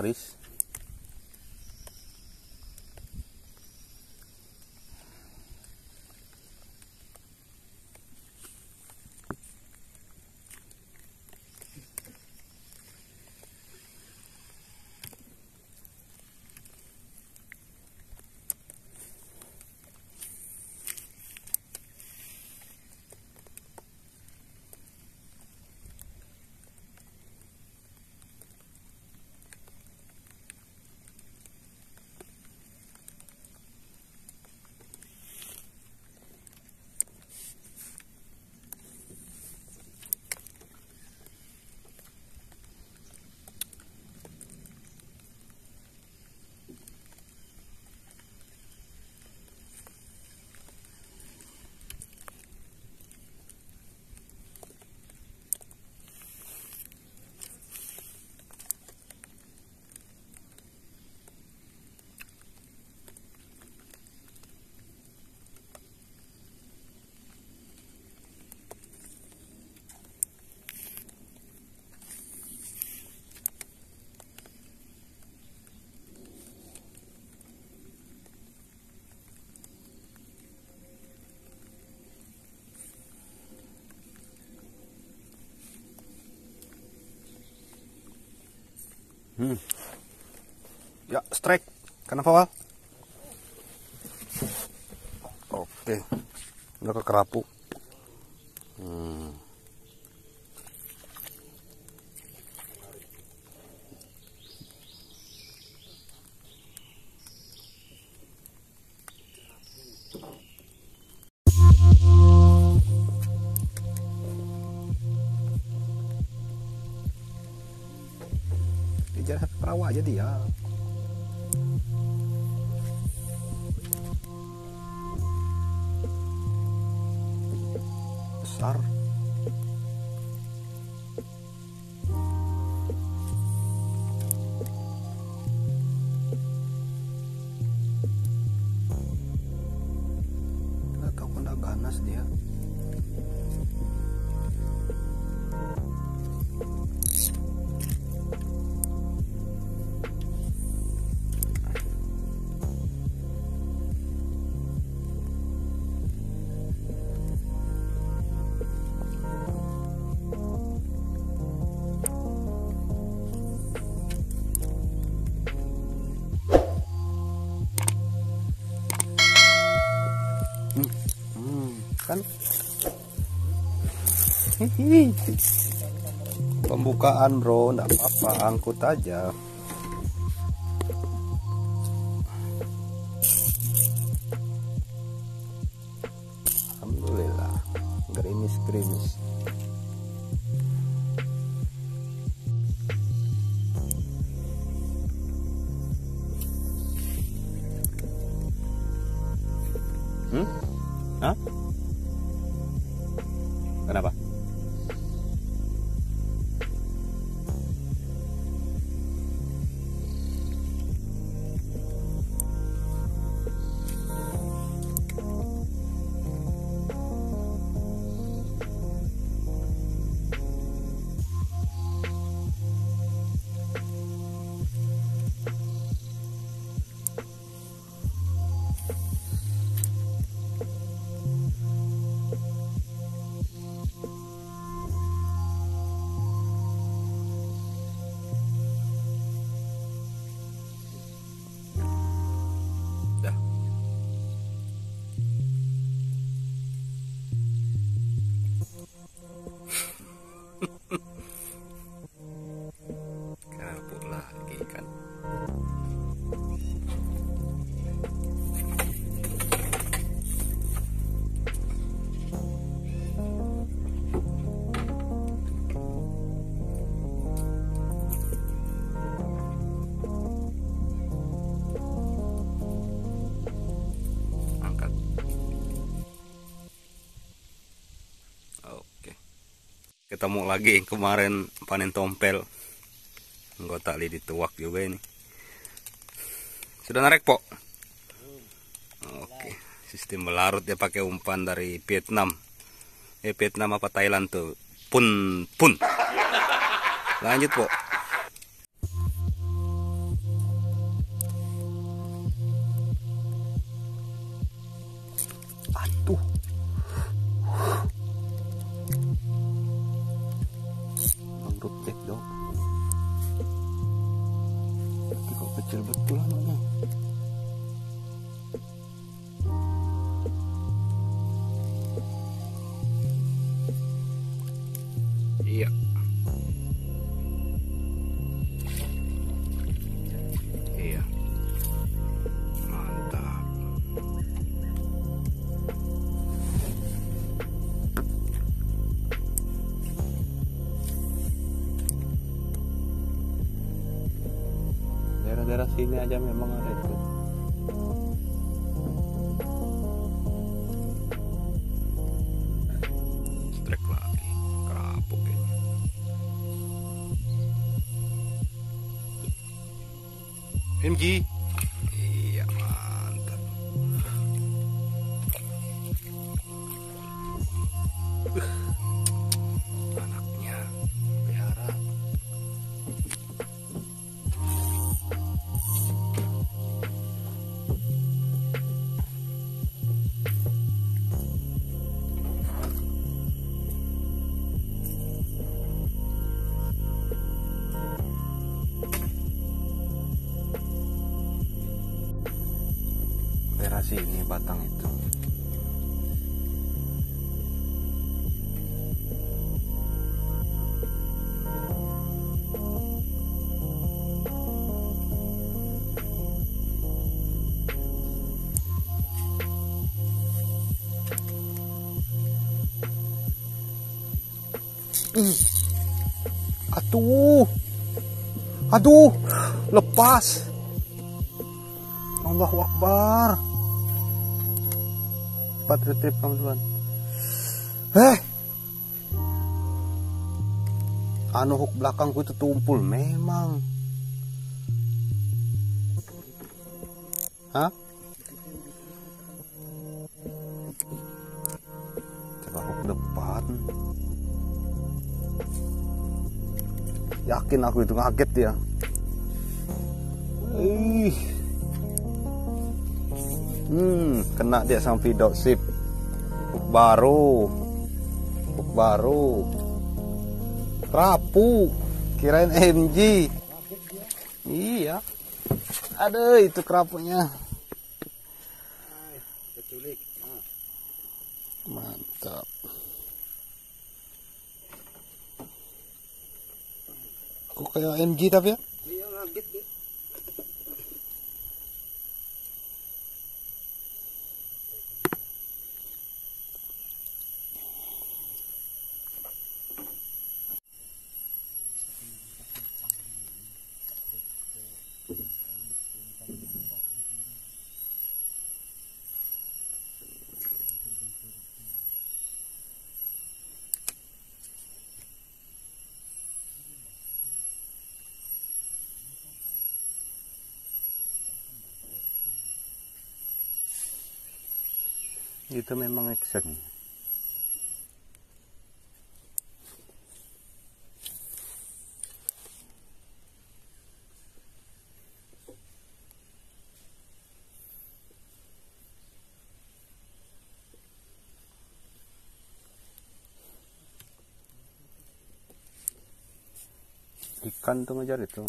aris. Ya, strike. Kenapa, Wal? Oke. Udah ke kerapu. Perawa aja dia. Besar. Nggak tahu kena ganas dia. Pembukaan, bro, nggak apa-apa, angkut aja. Alhamdulillah, gerimis-gerimis. Hah? Kenapa? Ketemu lagi kemarin panen tompel, anggota lidi tuak juga ini. Sudah narik, Pok? Oke. Sistem belarut ya, pakai umpan dari Vietnam. Vietnam apa Thailand tuh? Pun. Lanjut, Pok. Kecil betul anaknya. Iya. Iya. Mantap. Daerah-daerah sini aja memang ada itu. MG. Iya, mantap. Anaknya pelihara. Sini batang itu aduh lepas. Allahu Akbar. Retrip teman-teman. Anu hook belakangku itu tumpul memang. Hah? Coba hook depan. Yakin aku itu kaget ya. Kena dia sama feedot sip. Hook baru. Kerapu. Kirain MG. Iya. Aduh, itu kerapunya. Mantap. Kok kayak MG tapi ya? Iya, kaget deh. Itu memang eksak. Ikan tuh ngejar itu.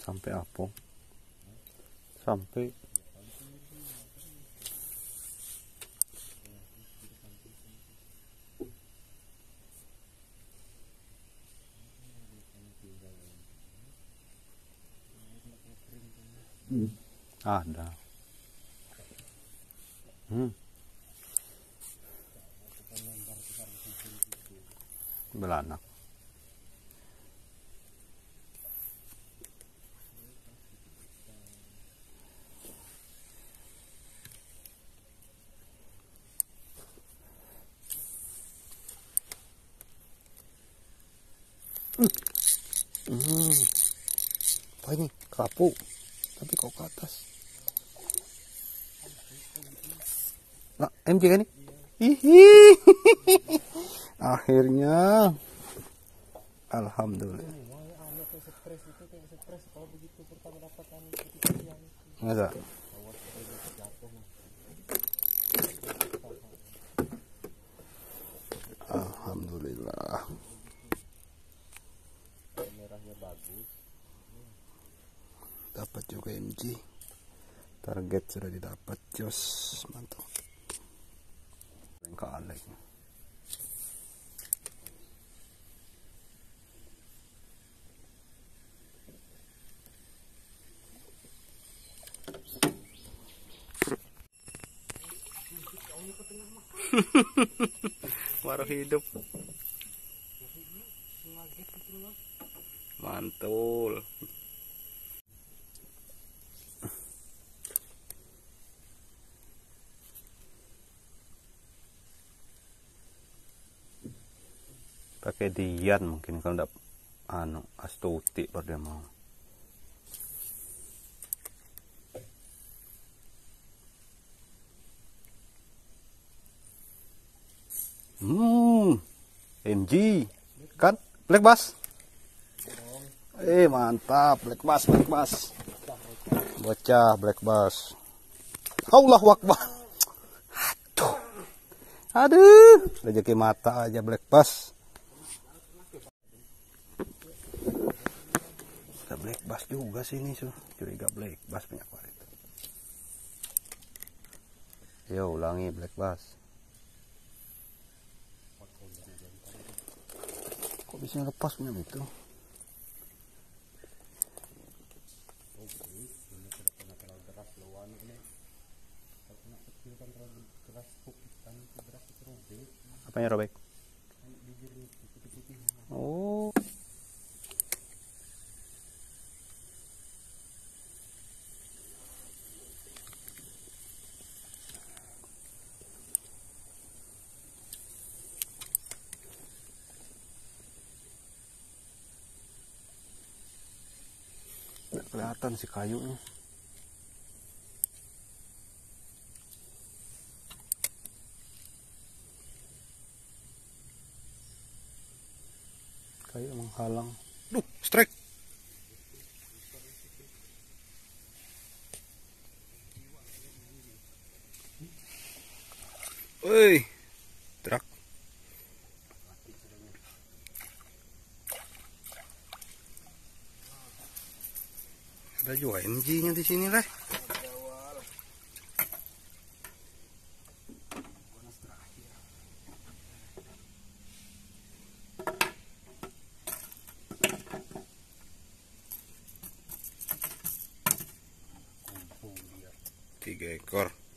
Sampai apa? Sampai ada. Belanak. kapo. Tapi kok ke atas? Nah, MJ kan ini? Hihi. Akhirnya alhamdulillah. Masa? Alhamdulillah. Merahnya bagus. Dapat juga MG. Target sudah didapat, jos. Mantap. Lengkap Alex. Baru hidup mantul. Pakai dian mungkin kalau enggak anu astuti pada mau. MG kan black bass. Mantap, black bass, black bass. Bocah black bass. Allahu akbar. Aduh. Aduh, rezeki mata aja black bass. Ada black bass juga sini, su. Curiga black bass banyak banget. Yo, ulangi black bass. Bisa lepas punya itu. Apanya robek? Oh. Kelihatan si kayunya. Kayu menghalang. Duh, strike. Woi, truk. Ada juga MG-nya di sini lah. Tiga ekor.